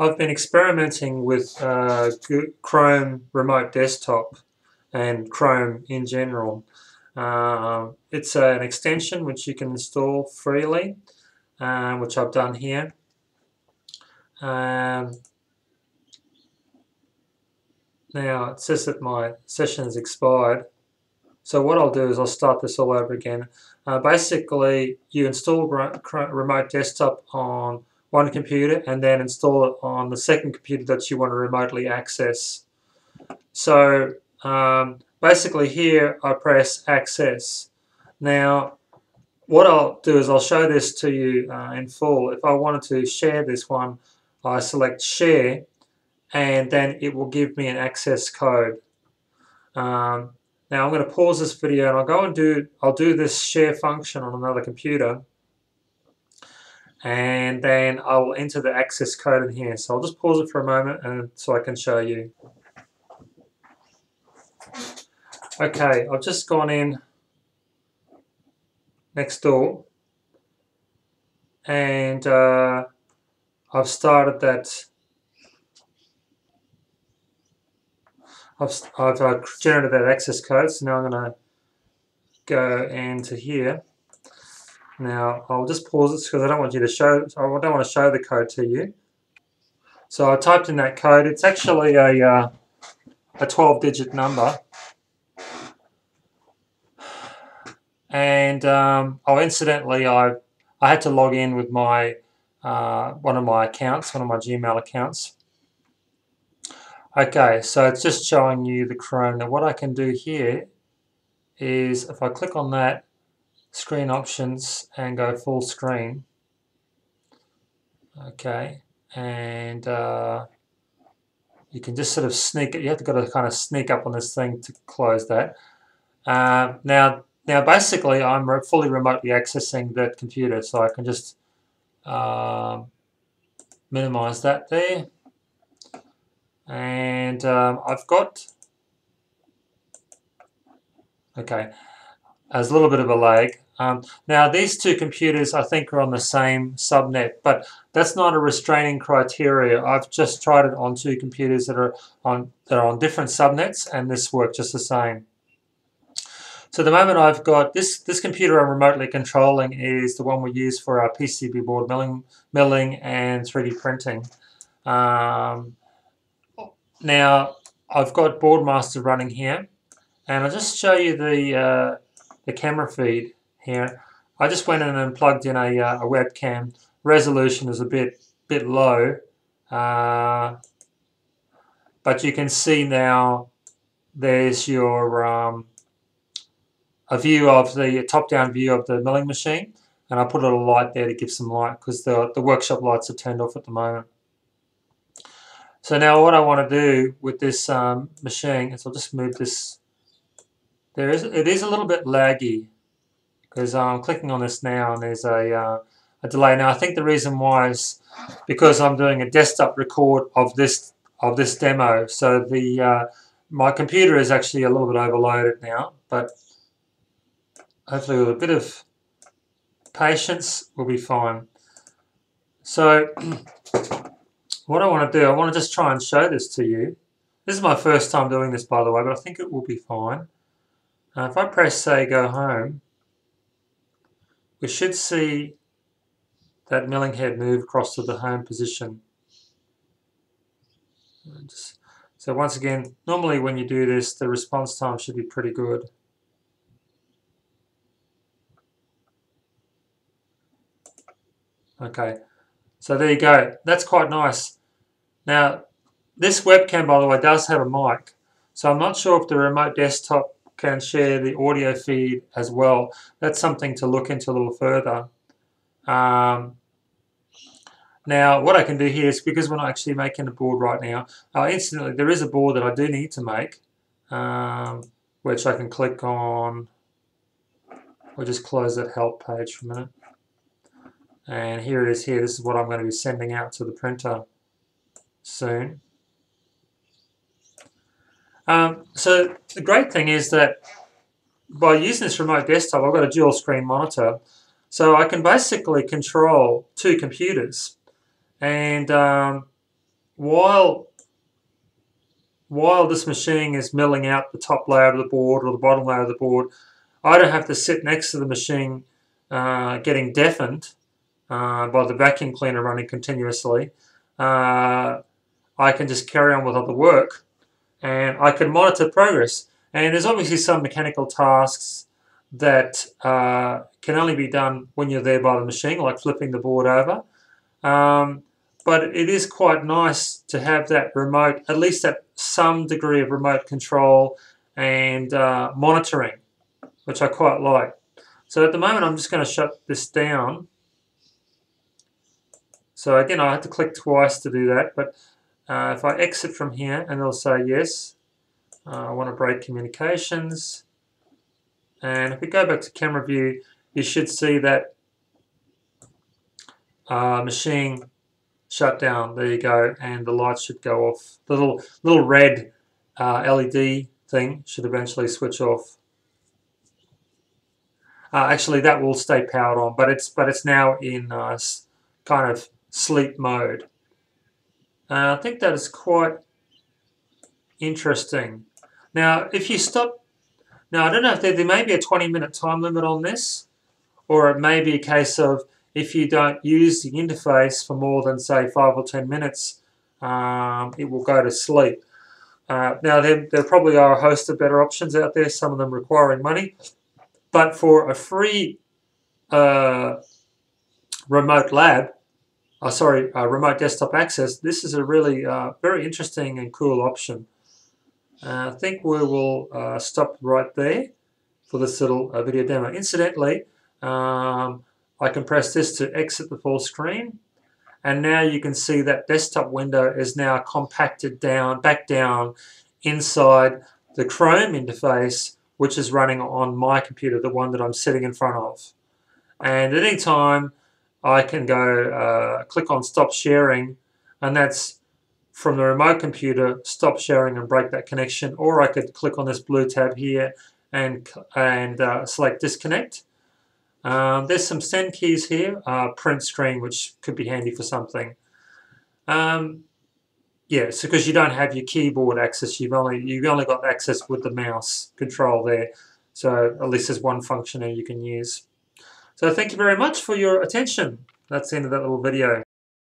I've been experimenting with Chrome Remote Desktop and Chrome in general. It's an extension which you can install freely, which I've done here. Now it says that my session has expired. So what I'll do is I'll start this all over again. Basically, you install Remote Desktop on one computer and then install it on the second computer that you want to remotely access. So basically here I press access. Now what I'll do is I'll show this to you in full. If I wanted to share this one, I select share and then it will give me an access code. Now I'm going to pause this video and I'll do this share function on another computer, and then I'll enter the access code in here. So I'll just pause it for a moment and so I can show you. Okay, I've just gone in next door and I've started that. I've generated that access code, so now I'm going to go into here. Now I'll just pause this because I don't want you to show. I don't want to show the code to you. So I typed in that code. It's actually a 12-digit number, and oh, incidentally, I had to log in with my one of my Gmail accounts. Okay, so it's just showing you the Chrome. Now what I can do here is if I click on that screen options and go full screen, okay, and you can just sort of sneak it. You have to kind of sneak up on this thing to close that. Now basically I'm fully remotely accessing that computer, so I can just minimize that there. And I've got, okay, as a little bit of a lag. Now these two computers I think are on the same subnet, but that's not a restraining criteria. I've just tried it on two computers that are on different subnets, and this worked just the same. So the moment I've got this computer I'm remotely controlling is the one we use for our PCB board milling and 3D printing. Now I've got BoardMaster running here, and I'll just show you the camera feed here. I just went in and plugged in a webcam. Resolution is a bit low, but you can see now there's your a view of the top-down view of the milling machine, and I put a little light there to give some light because the workshop lights are turned off at the moment. So now what I want to do with this machine is I'll just move this. It is a little bit laggy because I'm clicking on this now and there's a delay. Now I think the reason why is because I'm doing a desktop record of this demo. So the my computer is actually a little bit overloaded now, but hopefully with a bit of patience we'll be fine. So what I want to do, I want to just try and show this to you. This is my first time doing this, by the way, but I think it will be fine. If I press, say, go home, we should see that milling head move across to the home position. So once again, normally when you do this, the response time should be pretty good. Okay, so there you go. That's quite nice. Now, this webcam, by the way, does have a mic, so I'm not sure if the remote desktop can share the audio feed as well. That's something to look into a little further. Now, what I can do here is, because we're not actually making a board right now, incidentally, there is a board that I do need to make, which I can click on. We'll just close that help page for a minute. And here it is here. This is what I'm going to be sending out to the printer soon. So the great thing is that by using this remote desktop, I've got a dual screen monitor. So I can basically control two computers. And while this machine is milling out the top layer of the board or the bottom layer of the board, I don't have to sit next to the machine getting deafened by the vacuum cleaner running continuously. I can just carry on with other work, and I can monitor progress. And there's obviously some mechanical tasks that can only be done when you're there by the machine, like flipping the board over. But it is quite nice to have that remote, at least at some degree of remote control and monitoring, which I quite like. So at the moment I'm just going to shut this down. So again, I have to click twice to do that, but if I exit from here, and it'll say yes, I want to break communications. And if we go back to camera view, you should see that machine shut down. There you go, and the lights should go off. The little red LED thing should eventually switch off. Actually, that will stay powered on, but it's now in kind of sleep mode. I think that is quite interesting. Now, if you stop, now I don't know if there may be a 20-minute time limit on this, or it may be a case of if you don't use the interface for more than say 5 or 10 minutes, it will go to sleep. Now, there probably are a host of better options out there, some of them requiring money, but for a free remote lab, remote desktop access, this is a really very interesting and cool option. I think we will stop right there for this little video demo. Incidentally, I can press this to exit the full screen, and now you can see that desktop window is now compacted down, back down inside the Chrome interface, which is running on my computer, the one that I'm sitting in front of. And at any time, I can go click on stop sharing, and that's from the remote computer, stop sharing and break that connection. Or I could click on this blue tab here and select disconnect. There's some send keys here, print screen, which could be handy for something. Yeah, so because you don't have your keyboard access, you've only got access with the mouse control there. So at least there's one function there you can use. So thank you very much for your attention. That's the end of that little video.